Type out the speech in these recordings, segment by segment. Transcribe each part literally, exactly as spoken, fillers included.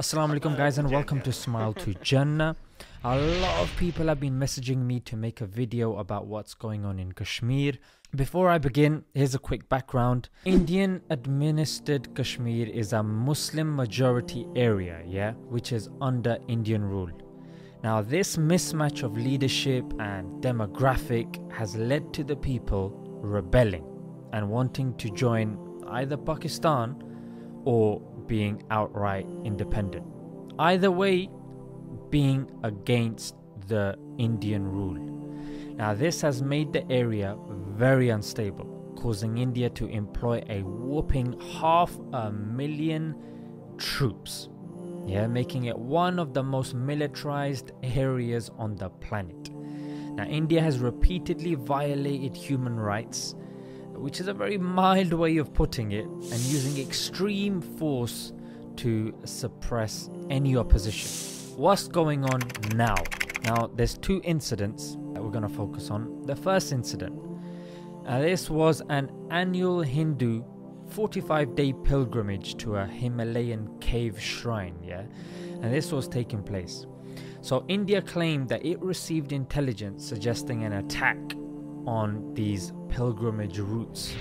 Assalamu alaikum guys and welcome to Smile to Jannah. A lot of people have been messaging me to make a video about what's going on in Kashmir. Before I begin, here's a quick background. Indian administered Kashmir is a Muslim majority area, yeah, which is under Indian rule. Now this mismatch of leadership and demographic has led to the people rebelling and wanting to join either Pakistan or being outright independent. Either way, being against the Indian rule. Now this has made the area very unstable, causing India to employ a whopping half a million troops, yeah, making it one of the most militarized areas on the planet. Now India has repeatedly violated human rights, which is a very mild way of putting it, and using extreme force to suppress any opposition. What's going on now? Now, there's two incidents that we're going to focus on. The first incident, uh, this was an annual Hindu forty-five day pilgrimage to a Himalayan cave shrine, yeah, and this was taking place. So India claimed that it received intelligence suggesting an attack on these pilgrimage routes,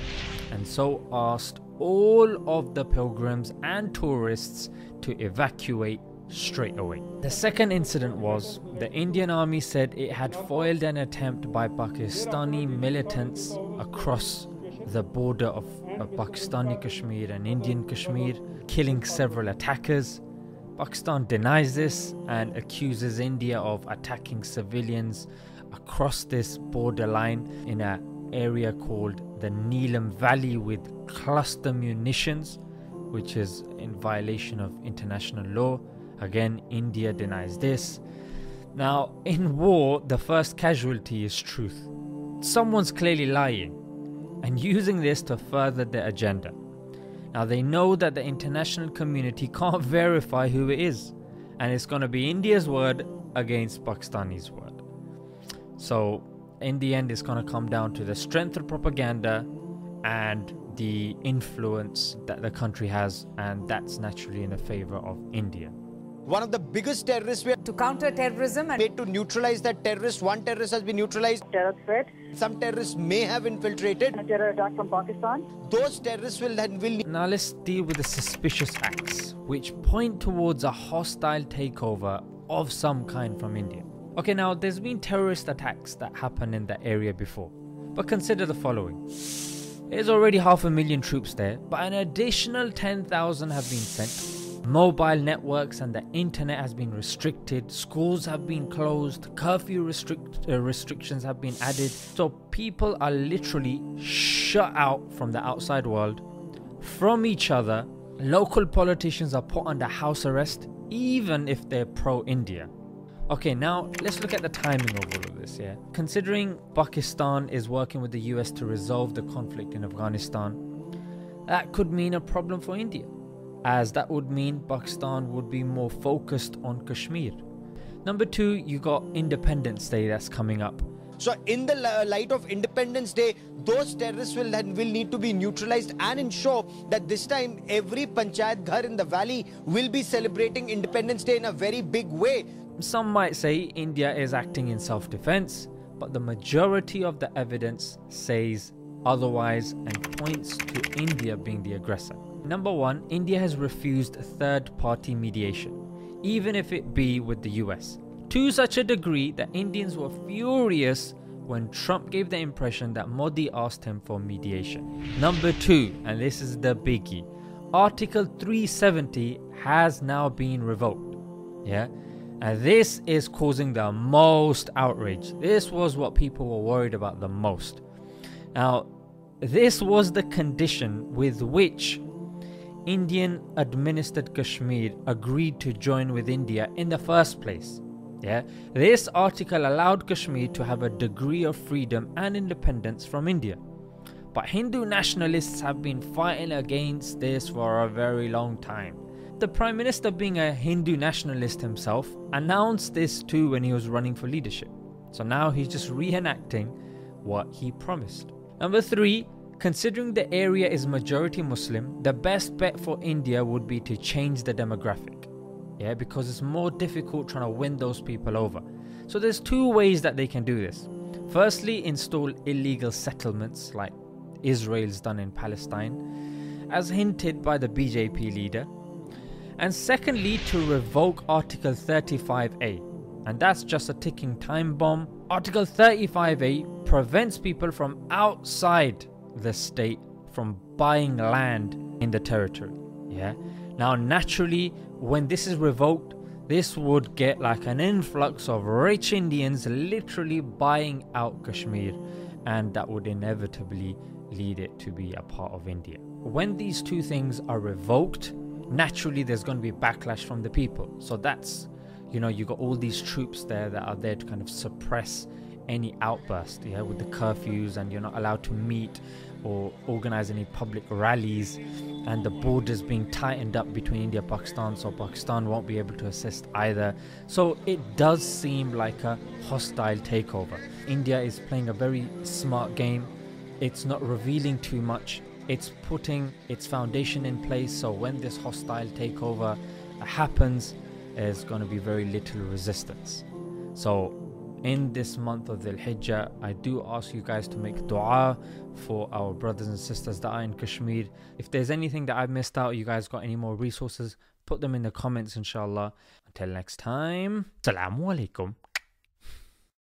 and so asked all of the pilgrims and tourists to evacuate straight away. The second incident was the Indian army said it had foiled an attempt by Pakistani militants across the border of Pakistani Kashmir and Indian Kashmir, killing several attackers. Pakistan denies this and accuses India of attacking civilians across this borderline in an area called the Neelam Valley with cluster munitions, which is in violation of international law. Again, India denies this. Now, in war, the first casualty is truth. Someone's clearly lying and using this to further their agenda. Now, they know that the international community can't verify who it is, and it's going to be India's word against Pakistani's word. So in the end, it's going to come down to the strength of propaganda and the influence that the country has, and that's naturally in the favor of India. One of the biggest terrorists we have to counter terrorism and to neutralize that terrorist. One terrorist has been neutralized. Terror threat. Some terrorists may have infiltrated. A terror attack from Pakistan. Those terrorists will then will. Now let's deal with the suspicious acts, which point towards a hostile takeover of some kind from India. Okay, now there's been terrorist attacks that happened in the area before, but consider the following. There's already half a million troops there, but an additional ten thousand have been sent. Mobile networks and the internet has been restricted, schools have been closed, curfew restrict uh, restrictions have been added, so people are literally shut out from the outside world, from each other. Local politicians are put under house arrest, even if they're pro-India. Okay, now let's look at the timing of all of this, yeah? Considering Pakistan is working with the U S to resolve the conflict in Afghanistan, that could mean a problem for India, as that would mean Pakistan would be more focused on Kashmir. Number two, you got Independence Day that's coming up. So in the light of Independence Day, those terrorists will then will need to be neutralized and ensure that this time every Panchayat Ghar in the valley will be celebrating Independence Day in a very big way. Some might say India is acting in self-defense, but the majority of the evidence says otherwise and points to India being the aggressor. Number one, India has refused third-party mediation, even if it be with the U S, to such a degree that Indians were furious when Trump gave the impression that Modi asked him for mediation. Number two, and this is the biggie, Article three seventy has now been revoked, yeah? And this is causing the most outrage. This was what people were worried about the most. Now, this was the condition with which Indian administered Kashmir agreed to join with India in the first place. Yeah, this article allowed Kashmir to have a degree of freedom and independence from India. But Hindu nationalists have been fighting against this for a very long time. The Prime Minister, being a Hindu nationalist himself, announced this too when he was running for leadership. So now he's just reenacting what he promised. Number three, considering the area is majority Muslim, the best bet for India would be to change the demographic. yeah, because it's more difficult trying to win those people over. So there's two ways that they can do this. Firstly, install illegal settlements like Israel's done in Palestine, as hinted by the B J P leader. And secondly, to revoke Article thirty-five A. And that's just a ticking time bomb. Article thirty-five A prevents people from outside the state from buying land in the territory. Yeah. Now naturally, when this is revoked, this would get like an influx of rich Indians literally buying out Kashmir, and that would inevitably lead it to be a part of India. When these two things are revoked, naturally there's going to be backlash from the people. So that's, you know, you got all these troops there that are there to kind of suppress any outburst, yeah, with the curfews, and you're not allowed to meet or organize any public rallies, and the borders being tightened up between India and Pakistan, so Pakistan won't be able to assist either. So it does seem like a hostile takeover. India is playing a very smart game. It's not revealing too much. It's putting its foundation in place, so when this hostile takeover happens, there's going to be very little resistance. So in this month of Dhul-Hijjah, I do ask you guys to make dua for our brothers and sisters that are in Kashmir. If there's anything that I've missed out, you guys got any more resources, put them in the comments, inshallah. Until next time, Assalamu alaikum.